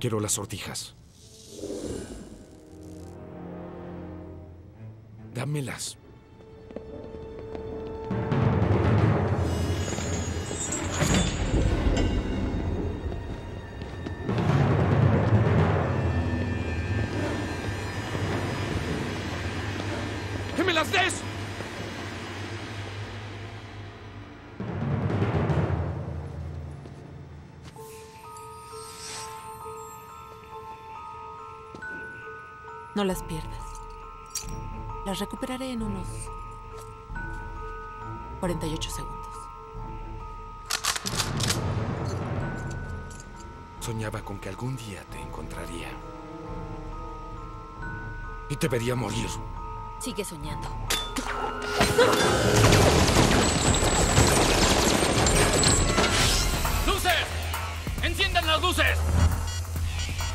Quiero las sortijas. Dámelas. ¡Que me las des! No las pierdas. Las recuperaré en unos 48 segundos. Soñaba con que algún día te encontraría. Y te vería morir. Sigue soñando. ¡Luces! ¡Enciendan las luces!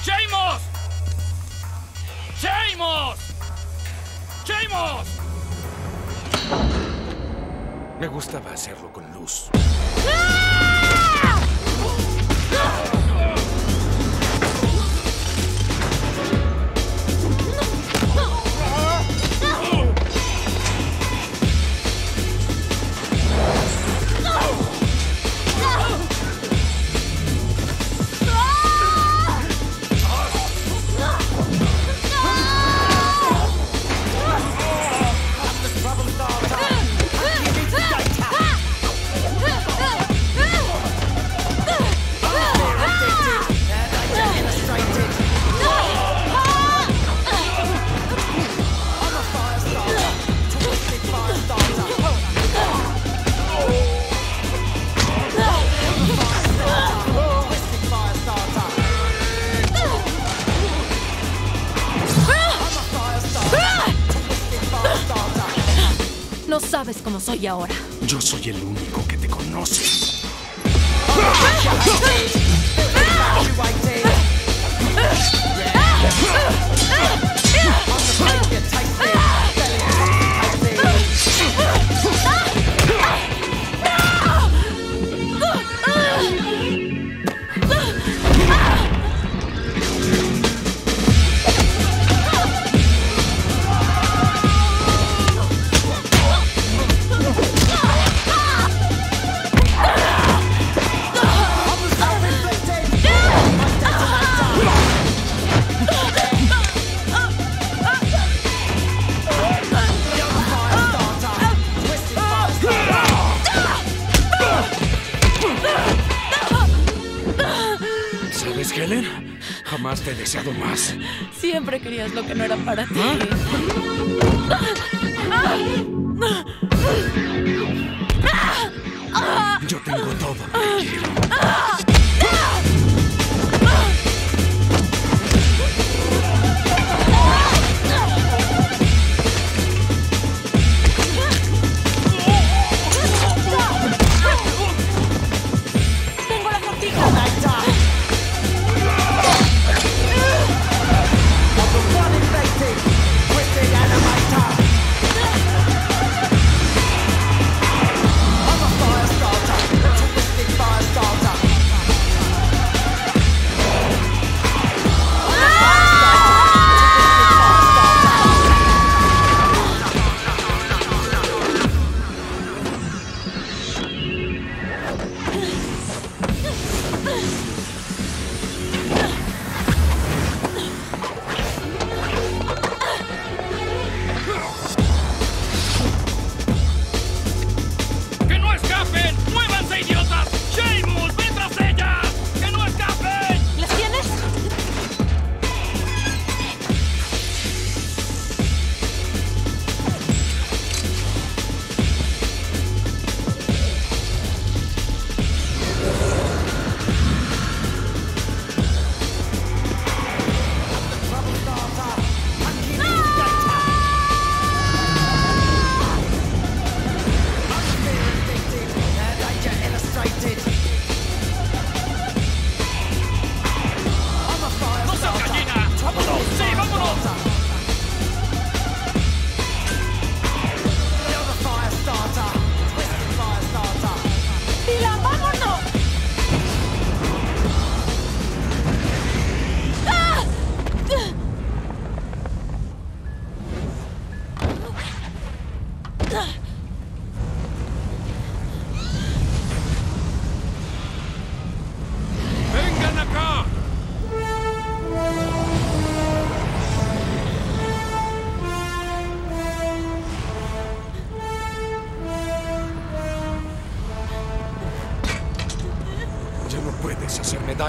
¡Seamus! ¡Seamus! ¡Seamus! Me gustaba hacerlo con luz. ¡Ah! No sabes cómo soy ahora. Yo soy el único que te conoce. Helen, jamás te he deseado más. Siempre querías lo que no era para ti. ¿Ah? Yo tengo todo lo que quiero.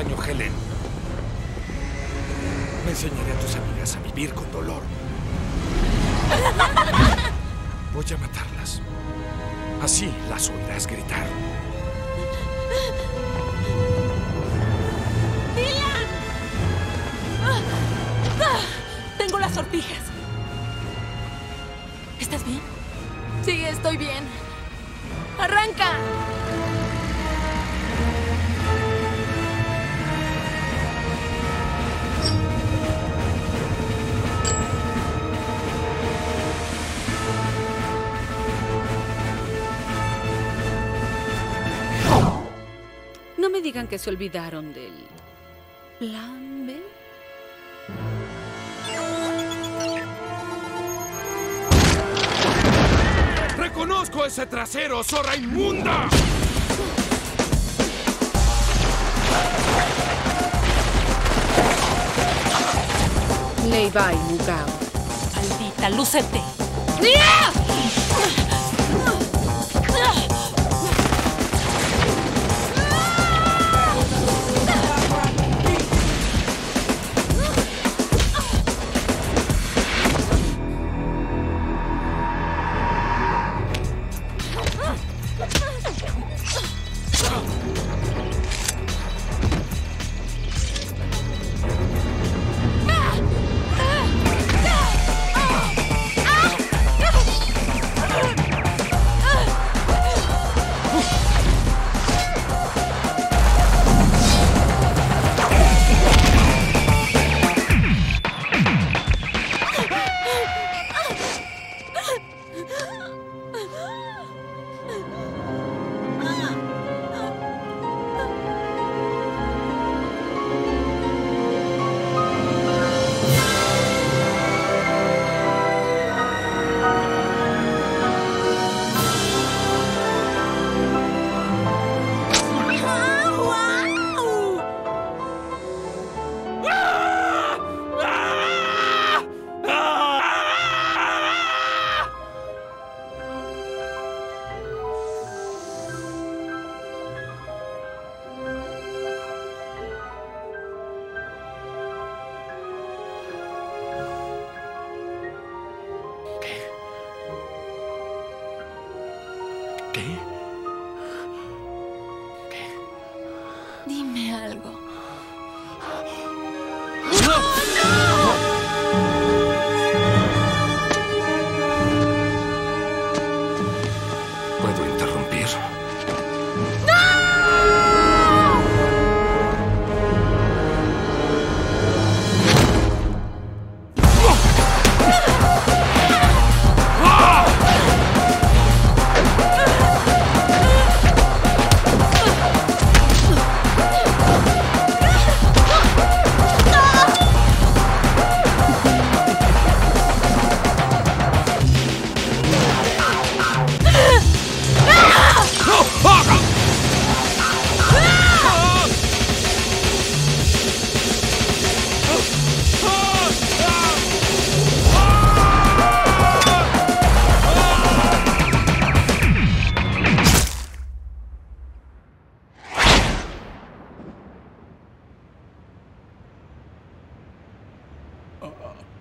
baño, Helen. Me enseñaré a tus amigas a vivir con dolor. Voy a matarlas. Así las oirás gritar. Tengo las sortijas. ¿Estás bien? Sí, estoy bien. ¡Arranca! No me digan que se olvidaron del plan B. ¡Reconozco ese trasero, zorra inmunda! Levi Mugao. Maldita, lúcete. ¡Ah!